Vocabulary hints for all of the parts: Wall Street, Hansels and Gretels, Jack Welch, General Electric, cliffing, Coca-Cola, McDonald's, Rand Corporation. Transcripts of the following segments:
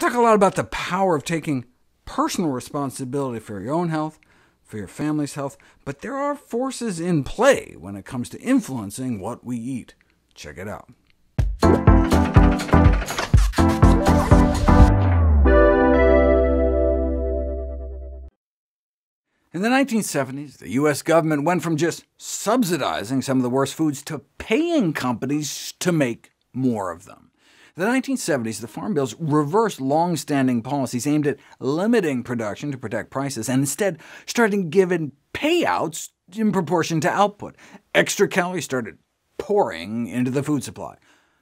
talk a lot about the power of taking personal responsibility for your own health, for your family's health, but there are forces in play when it comes to influencing what we eat. Check it out. In the 1970s, the U.S. government went from just subsidizing some of the worst foods to paying companies to make more of them. In the 1970s, the Farm Bills reversed long-standing policies aimed at limiting production to protect prices, and instead started giving payouts in proportion to output. Extra calories started pouring into the food supply.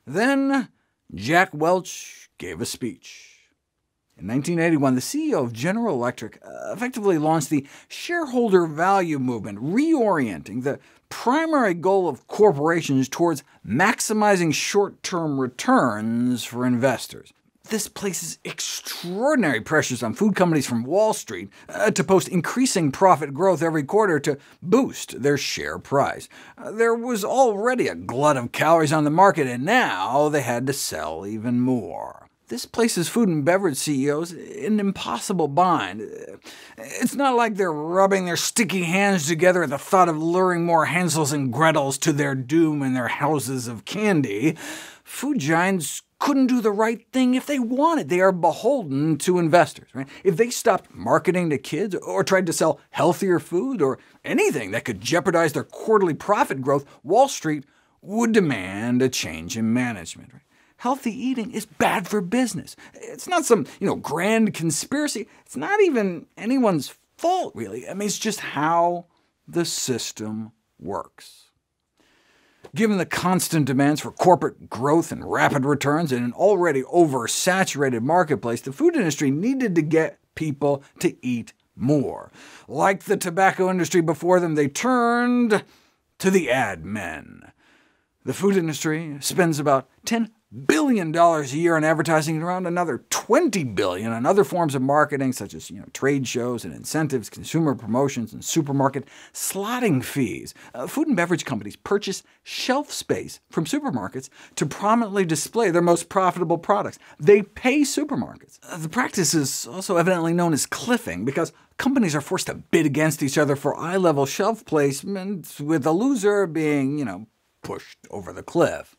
Then Jack Welch gave a speech. In 1981, the CEO of General Electric effectively launched the shareholder value movement, reorienting the primary goal of corporations towards maximizing short-term returns for investors. This places extraordinary pressures on food companies from Wall Street to post increasing profit growth every quarter to boost their share price. There was already a glut of calories on the market, and now they had to sell even more. This places food and beverage CEOs in an impossible bind. It's not like they're rubbing their sticky hands together at the thought of luring more Hansels and Gretels to their doom in their houses of candy. Food giants couldn't do the right thing if they wanted. They are beholden to investors, right? If they stopped marketing to kids or tried to sell healthier food or anything that could jeopardize their quarterly profit growth, Wall Street would demand a change in management, right? Healthy eating is bad for business. It's not some, grand conspiracy. It's not even anyone's fault, really. I mean, it's just how the system works. Given the constant demands for corporate growth and rapid returns in an already oversaturated marketplace, the food industry needed to get people to eat more. Like the tobacco industry before them, they turned to the ad men. The food industry spends about $10 billion a year in advertising and around another $20 billion on other forms of marketing, such as trade shows and incentives, consumer promotions, and supermarket slotting fees. Food and beverage companies purchase shelf space from supermarkets to prominently display their most profitable products. They pay supermarkets. The practice is also evidently known as cliffing, because companies are forced to bid against each other for eye-level shelf placements, with the loser being, pushed over the cliff.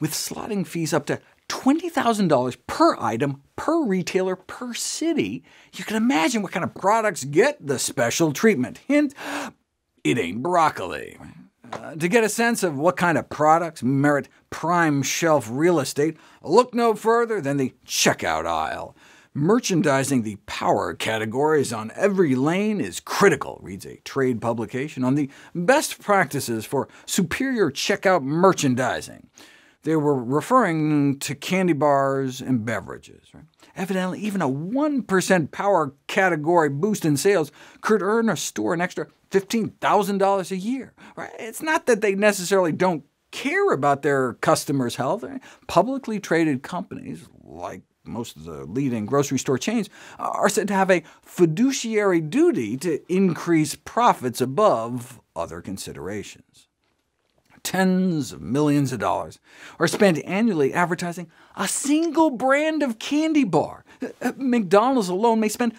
With slotting fees up to $20,000 per item, per retailer, per city, you can imagine what kind of products get the special treatment. Hint, it ain't broccoli. To get a sense of what kind of products merit prime shelf real estate, look no further than the checkout aisle. Merchandising the power categories on every lane is critical, reads a trade publication on the best practices for superior checkout merchandising. They were referring to candy bars and beverages. Right? Evidently, even a 1% power category boost in sales could earn a store an extra $15,000 a year. Right? It's not that they necessarily don't care about their customers' health. Right? Publicly traded companies, like most of the leading grocery store chains, are said to have a fiduciary duty to increase profits above other considerations. Tens of millions of dollars are spent annually advertising a single brand of candy bar. McDonald's alone may spend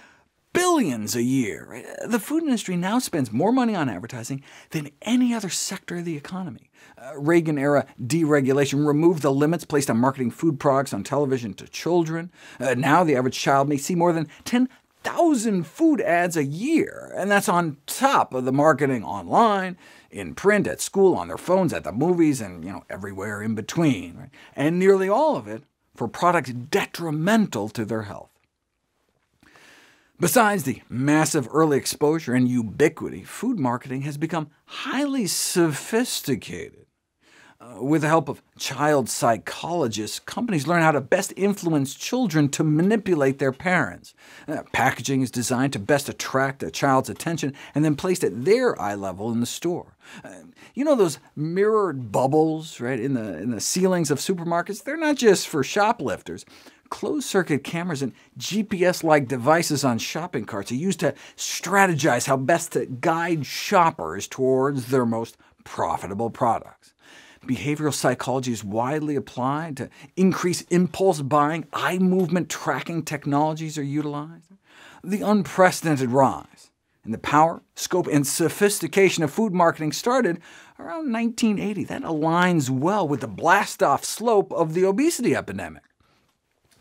billions a year. The food industry now spends more money on advertising than any other sector of the economy. Reagan-era deregulation removed the limits placed on marketing food products on television to children. Now the average child may see more than 10,000 food ads a year, and that's on top of the marketing online, in print, at school, on their phones, at the movies, and everywhere in between, right? And nearly all of it for products detrimental to their health. Besides the massive early exposure and ubiquity, food marketing has become highly sophisticated. With the help of child psychologists, companies learn how to best influence children to manipulate their parents. Packaging is designed to best attract a child's attention and then placed at their eye level in the store. Those mirrored bubbles, right, in the ceilings of supermarkets? They're not just for shoplifters. Closed-circuit cameras and GPS-like devices on shopping carts are used to strategize how best to guide shoppers towards their most profitable products. Behavioral psychology is widely applied to increase impulse buying. Eye movement tracking technologies are utilized. The unprecedented rise in the power, scope, and sophistication of food marketing started around 1980. That aligns well with the blast-off slope of the obesity epidemic.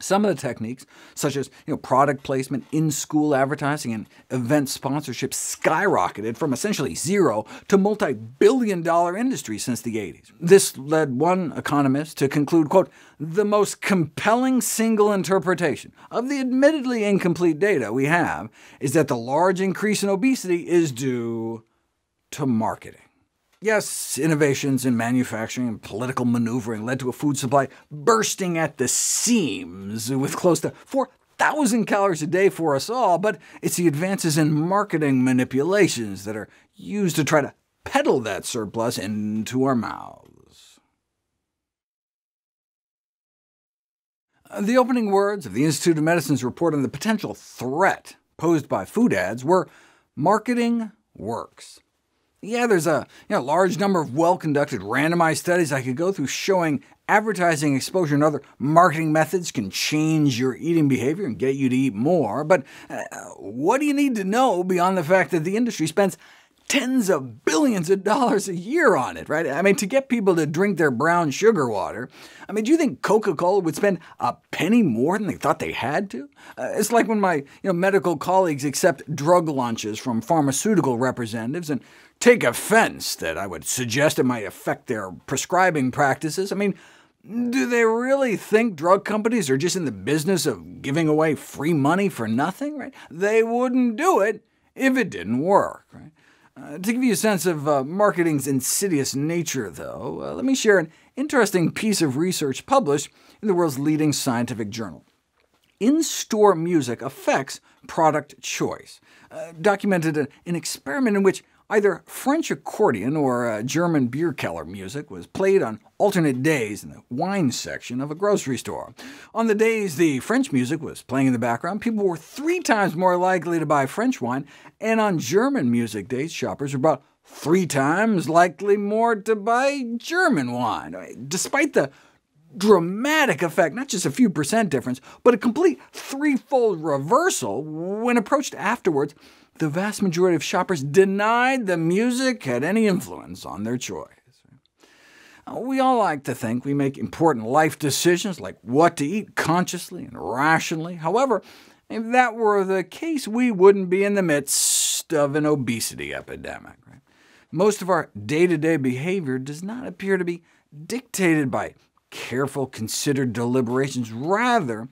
Some of the techniques, such as product placement, in-school advertising, and event sponsorship, skyrocketed from essentially zero to multi-billion-dollar industries since the 80s. This led one economist to conclude, quote, "The most compelling single interpretation of the admittedly incomplete data we have is that the large increase in obesity is due to marketing." Yes, innovations in manufacturing and political maneuvering led to a food supply bursting at the seams with close to 4,000 calories a day for us all, but it's the advances in marketing manipulations that are used to try to peddle that surplus into our mouths. The opening words of the Institute of Medicine's report on the potential threat posed by food ads were, "Marketing works." Yeah, there's a large number of well-conducted randomized studies I could go through showing advertising exposure and other marketing methods can change your eating behavior and get you to eat more, but what do you need to know beyond the fact that the industry spends tens of billions of dollars a year on it, right? I mean, to get people to drink their brown sugar water, I mean, do you think Coca-Cola would spend a penny more than they thought they had to? It's like when my medical colleagues accept drug launches from pharmaceutical representatives and take offense that I would suggest it might affect their prescribing practices. I mean, do they really think drug companies are just in the business of giving away free money for nothing, right? They wouldn't do it if it didn't work, right? To give you a sense of marketing's insidious nature, though, let me share an interesting piece of research published in the world's leading scientific journal. In-store music affects product choice, documented an experiment in which either French accordion or German beer keller music was played on alternate days in the wine section of a grocery store. On the days the French music was playing in the background, people were 3 times more likely to buy French wine, and on German music days, shoppers were about 3 times likely more to buy German wine. Despite the dramatic effect, not just a few percent difference, but a complete 3-fold reversal, when approached afterwards, the vast majority of shoppers denied the music had any influence on their choice. We all like to think we make important life decisions like what to eat consciously and rationally. However, if that were the case, we wouldn't be in the midst of an obesity epidemic. Most of our day-to-day behavior does not appear to be dictated by careful, considered deliberations. Rather,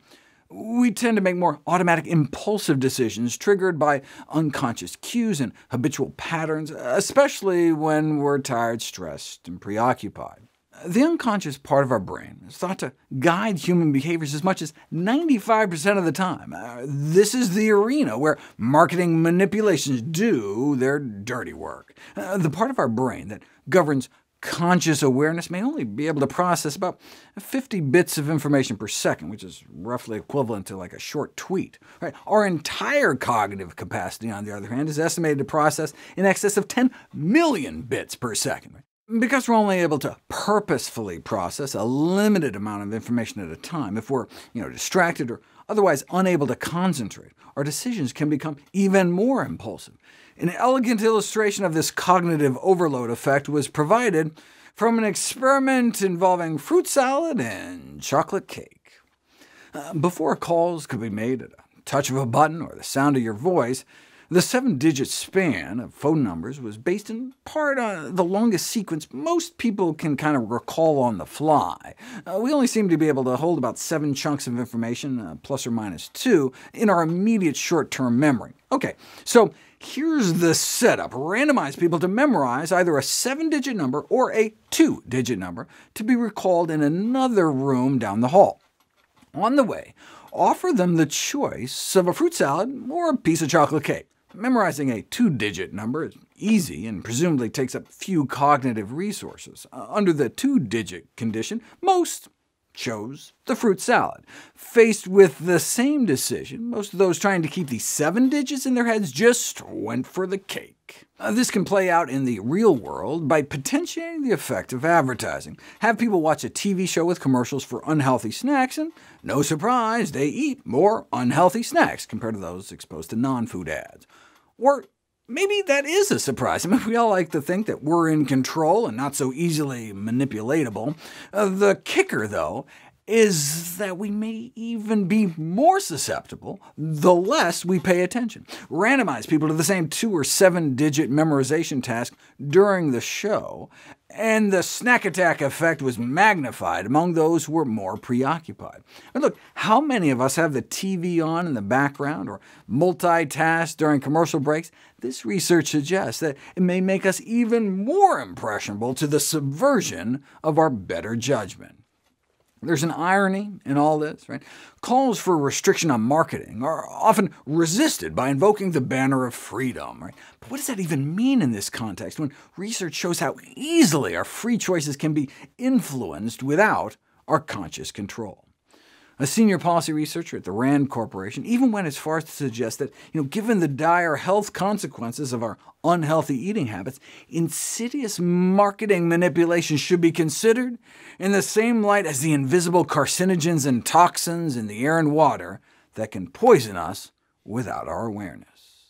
we tend to make more automatic, impulsive decisions triggered by unconscious cues and habitual patterns, especially when we're tired, stressed, and preoccupied. The unconscious part of our brain is thought to guide human behaviors as much as 95% of the time. This is the arena where marketing manipulations do their dirty work. The part of our brain that governs conscious awareness may only be able to process about 50 bits of information per second, which is roughly equivalent to like a short tweet. Right? Our entire cognitive capacity, on the other hand, is estimated to process in excess of 10 million bits per second. Right? Because we're only able to purposefully process a limited amount of information at a time, if we're distracted or otherwise unable to concentrate, our decisions can become even more impulsive. An elegant illustration of this cognitive overload effect was provided from an experiment involving fruit salad and chocolate cake. Before calls could be made at a touch of a button or the sound of your voice, the 7-digit span of phone numbers was based in part on the longest sequence most people can kind of recall on the fly. We only seem to be able to hold about 7 chunks of information, ±2, in our immediate short-term memory. OK, so here's the setup. Randomize people to memorize either a 7-digit number or a 2-digit number to be recalled in another room down the hall. On the way, offer them the choice of a fruit salad or a piece of chocolate cake. Memorizing a 2-digit number is easy and presumably takes up few cognitive resources. Under the 2-digit condition, most chose the fruit salad. Faced with the same decision, most of those trying to keep the 7 digits in their heads just went for the cake. like. This can play out in the real world by potentiating the effect of advertising. Have people watch a TV show with commercials for unhealthy snacks, and no surprise, they eat more unhealthy snacks compared to those exposed to non-food ads. Or maybe that is a surprise. I mean, we all like to think that we're in control and not so easily manipulatable. The kicker, though, is that we may even be more susceptible the less we pay attention. Randomize people to the same 2 or 7-digit memorization task during the show, and the snack attack effect was magnified among those who were more preoccupied. And look, how many of us have the TV on in the background or multitask during commercial breaks? This research suggests that it may make us even more impressionable to the subversion of our better judgment. There's an irony in all this, right? Calls for restriction on marketing are often resisted by invoking the banner of freedom, right? But what does that even mean in this context, when research shows how easily our free choices can be influenced without our conscious control? A senior policy researcher at the Rand Corporation even went as far as to suggest that, given the dire health consequences of our unhealthy eating habits, insidious marketing manipulation should be considered in the same light as the invisible carcinogens and toxins in the air and water that can poison us without our awareness.